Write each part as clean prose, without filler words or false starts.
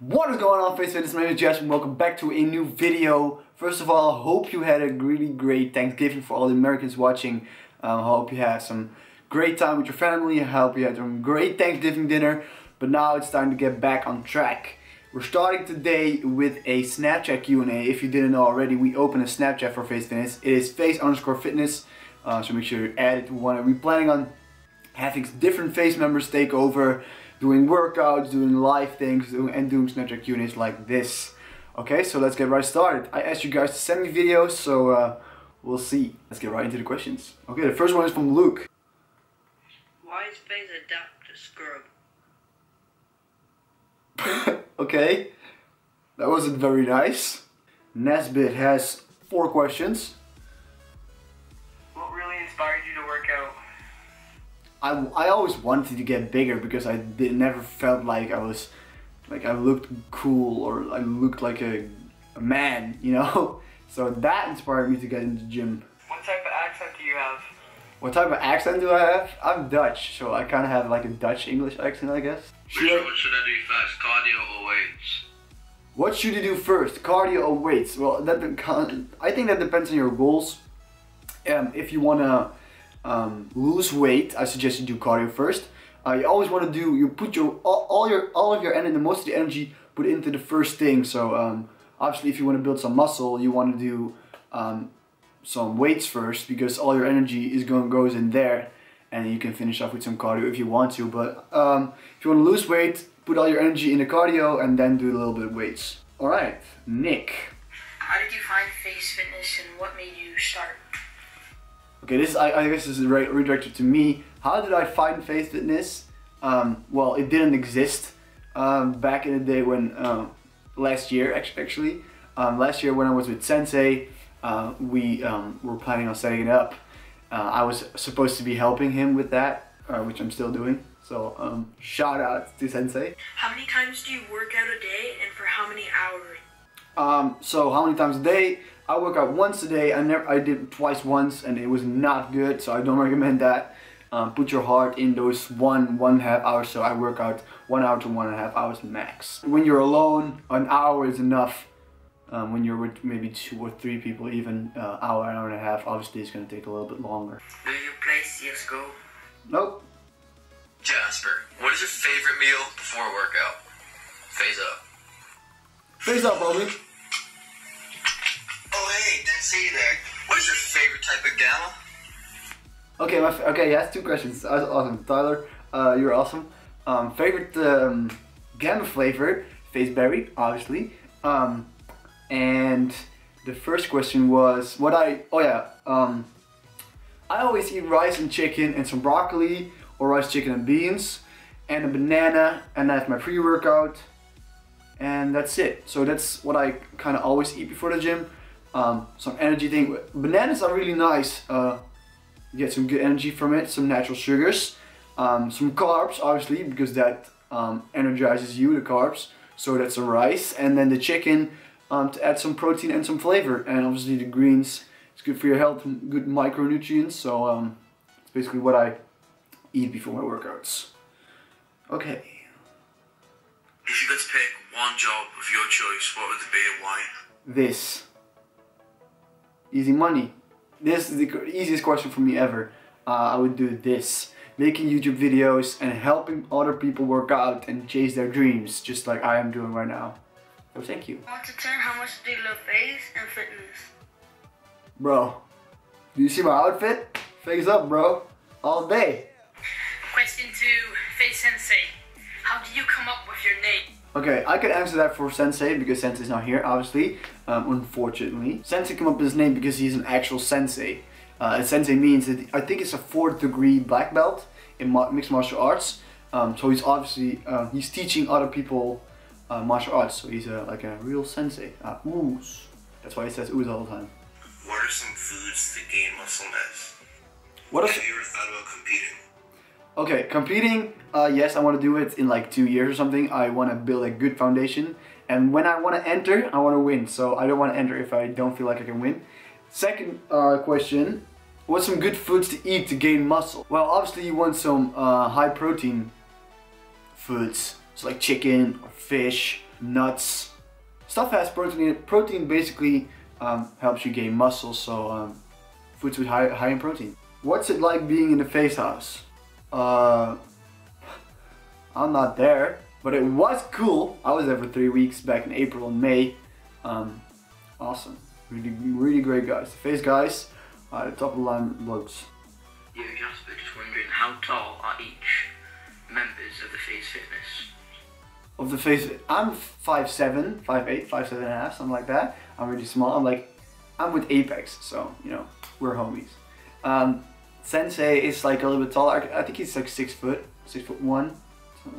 What is going on, FaZe Fitness? My name is Jess and welcome back to a new video. First of all, I hope you had a really great Thanksgiving for all the Americans watching. I hope you had some great time with your family. I hope you had some great Thanksgiving dinner. But now it's time to get back on track. We're starting today with a Snapchat Q&A. If you didn't know already, we opened a Snapchat for FaZe Fitness. It is FaZe_fitness, so make sure you add it to one. And we're planning on having different FaZe members take over, doing workouts, doing live things, and doing Snapchat Q&As like this. Okay, so let's get right started. I asked you guys to send me videos, so we'll see. Let's get right into the questions. Okay, the first one is from Luke. Why is FaZe a doctor scrub? Okay, that wasn't very nice. Nesbit has 4 questions. What really inspired you to work out? I always wanted to get bigger because I never felt like I looked cool or I looked like a man, you know? So that inspired me to get into the gym. What type of accent do you have? What type of accent do I have? I'm Dutch, so I kind of have like a Dutch English accent, I guess. What should I do first, cardio or weights? What should you do first, cardio or weights? Well, I think that depends on your goals. If you want to lose weight, I suggest you do cardio first. You always want to do, you put your all of your energy, most of the energy put into the first thing. So obviously if you want to build some muscle, you want to do some weights first, because all your energy is goes in there, and you can finish off with some cardio if you want to. But if you want to lose weight, put all your energy in the cardio and then do a little bit of weights. All right, Nick. How did you find FaZe Fitness and what made you start? Okay, this I guess this is redirected to me. How did I find FaZe Fitness? Well, it didn't exist back in the day when last year actually. Last year when I was with Sensei, we were planning on setting it up. I was supposed to be helping him with that, which I'm still doing. So shout out to Sensei. How many times do you work out a day, and for how many hours? So how many times a day? I work out once a day. I did twice once and it was not good, so I don't recommend that. Put your heart in those 1.5 hours. So I work out 1 hour to 1.5 hours max. When you're alone, an hour is enough. When you're with maybe 2 or 3 people, even hour and a half, obviously it's gonna take a little bit longer. Do you play CSGO? Nope. Jasper, what is your favorite meal before a workout? FaZe up. FaZe up, homie. See you there. What is your favorite type of gala? Okay, okay, yeah, that's 2 questions. That's awesome, Tyler. You're awesome. Favorite gamma flavor, Faceberry, obviously. And the first question was what I. Oh yeah. I always eat rice and chicken and some broccoli, or rice, chicken, and beans, and a banana, and I have my pre-workout, and that's it. So that's what I kind of always eat before the gym. Some energy thing. Bananas are really nice. You get some good energy from it, some natural sugars, some carbs, obviously, because that energizes you, the carbs. So that's the rice, and then the chicken to add some protein and some flavor, and obviously the greens. It's good for your health, good micronutrients. So it's basically what I eat before my workouts. Okay. If you could pick one job of your choice, what would it be and why? This. Easy money. This is the easiest question for me ever. I would do this. Making YouTube videos and helping other people work out and chase their dreams, just like I am doing right now. So thank you. I want to turn how much do you love FaZe and fitness? Bro, do you see my outfit? FaZe up, bro. All day. Question to FaZe Sensei. How do you come up with your name? Okay, I could answer that for Sensei, because Sensei's not here, obviously, unfortunately. Sensei came up with his name because he's an actual Sensei. And Sensei means that I think it's a 4th degree black belt in mixed martial arts. So he's obviously, he's teaching other people martial arts. So he's like a real Sensei. Ooze. That's why he says ooze all the time. What are some foods to gain muscle mass? Have you ever thought about competing? Okay, competing, yes, I want to do it in like 2 years or something. I want to build a good foundation, and when I want to enter, I want to win. So I don't want to enter if I don't feel like I can win. Second question, what's some good foods to eat to gain muscle? Well, obviously you want some high protein foods, so like chicken or fish, nuts, stuff that has protein in it. Protein basically helps you gain muscle, so foods with high in protein. What's it like being in the FaZe house? I'm not there, but it was cool. I was there for 3 weeks back in April and May. Awesome. Really great guys. The FaZe guys, the top of the line blokes. Yeah, if you're not supposed to, wondering how tall are each members of the FaZe Fitness? Of the FaZe, I'm 5'7", 5'8", 5'7" and a half, something like that. I'm really small. I'm with Apex, so, you know, we're homies. Sensei is like a little bit taller. I think he's like 6 foot, 6'1".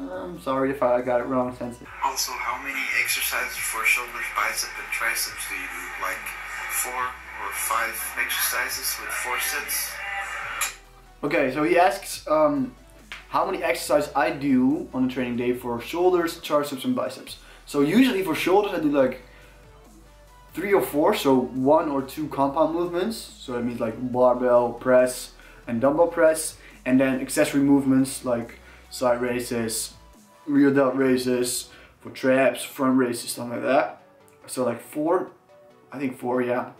I'm sorry if I got it wrong, Sensei. Also, how many exercises for shoulders, bicep, and triceps do you do? Like 4 or 5 exercises with 4 sets? Okay, so he asks how many exercises I do on a training day for shoulders, triceps, and biceps. So usually for shoulders I do like 3 or 4, so 1 or 2 compound movements. So that means like barbell press and dumbbell press, and then accessory movements like side raises, rear delt raises, for traps, front raises, something like that. So like 4, I think 4, yeah.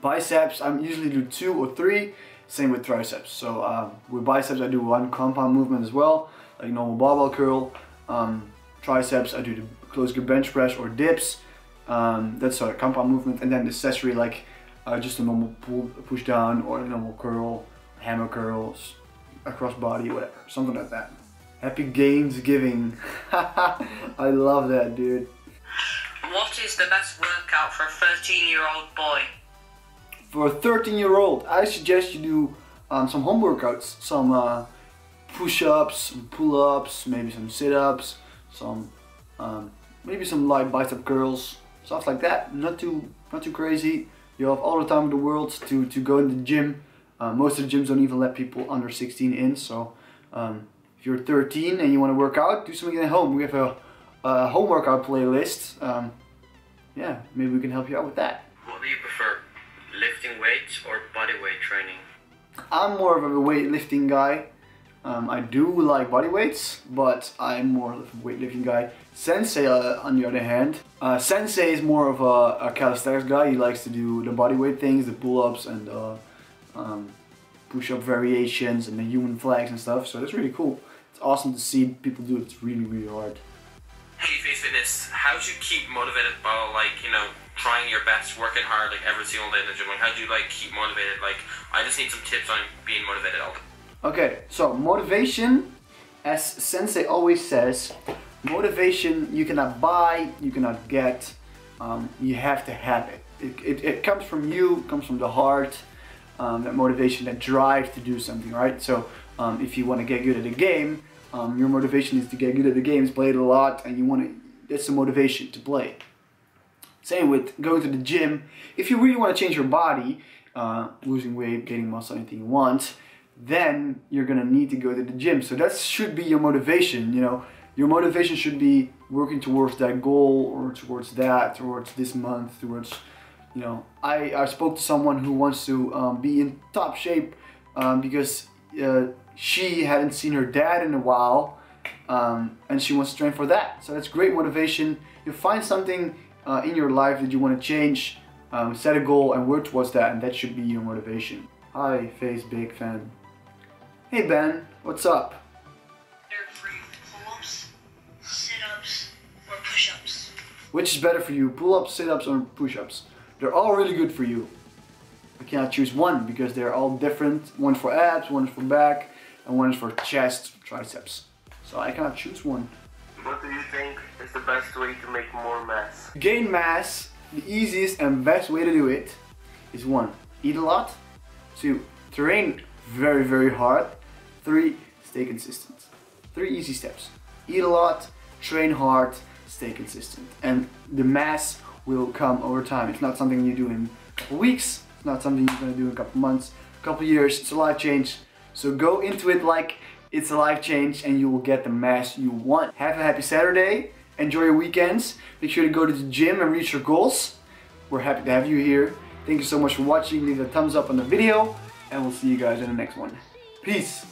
Biceps, I usually do 2 or 3, same with triceps. So with biceps I do 1 compound movement as well, like normal barbell curl. Triceps, I do the close grip bench press or dips. That's sort of compound movement, and then accessory like just a normal push down or a normal curl, hammer curls, across body, whatever, something like that. Happy gains giving. I love that, dude. What is the best workout for a 13-year-old boy? For a 13-year-old, I suggest you do some home workouts, some push-ups, some pull-ups, maybe some sit-ups, some maybe some light bicep curls, stuff like that. Not too crazy. You have all the time in the world to go in the gym. Most of the gyms don't even let people under 16 in, so if you're 13 and you want to work out, do something at home. We have a home workout playlist. Yeah, maybe we can help you out with that. What do you prefer, lifting weights or body weight training? I'm more of a weightlifting guy. I do like body weights, but I'm more of a weightlifting guy. Sensei, on the other hand, Sensei is more of a calisthenics guy. He likes to do the body weight things, the pull-ups, and push-up variations and the human flags and stuff, so that's really cool. It's awesome to see people do it. It's really hard. Hey FaZe Fitness, how do you keep motivated by, like, you know, trying your best, working hard like every single day in the gym? Like, how do you like keep motivated? Like, I just need some tips on being motivated all day. Okay, so motivation, as Sensei always says, motivation you cannot buy, you cannot get, you have to have it. It comes from you, comes from the heart. That motivation, that drive to do something, right? So if you want to get good at a game, your motivation is to get good at the games, play it a lot, and you want to, that's the motivation to play. Same with going to the gym. If you really want to change your body, losing weight, gaining muscle, anything you want, then you're gonna need to go to the gym. So that should be your motivation, you know. Your motivation should be working towards that goal, or towards that, towards this month, towards, you know, I spoke to someone who wants to be in top shape because she hadn't seen her dad in a while, and she wants to train for that. So that's great motivation. You find something in your life that you want to change, set a goal and work towards that, and that should be your motivation. Hi, FaZe Big Fan. Hey Ben, what's up? Better for you, pull-ups, sit-ups, or push-ups? Which is better for you, pull-ups, sit-ups, or push-ups? They're all really good for you. I cannot choose one because they're all different. One for abs, one for back, and one for chest, triceps. So I cannot choose one. What do you think is the best way to make more mass? Gain mass, the easiest and best way to do it is 1, eat a lot. 2, train very hard. 3, stay consistent. 3 easy steps. Eat a lot, train hard, stay consistent. And the mass will come over time. It's not something you do in a couple weeks. It's not something you're gonna do in a couple months, a couple years. It's a life change. So go into it like it's a life change, and you will get the mass you want. Have a happy Saturday. Enjoy your weekends. Make sure to go to the gym and reach your goals. We're happy to have you here. Thank you so much for watching. Leave a thumbs up on the video, and we'll see you guys in the next one. Peace.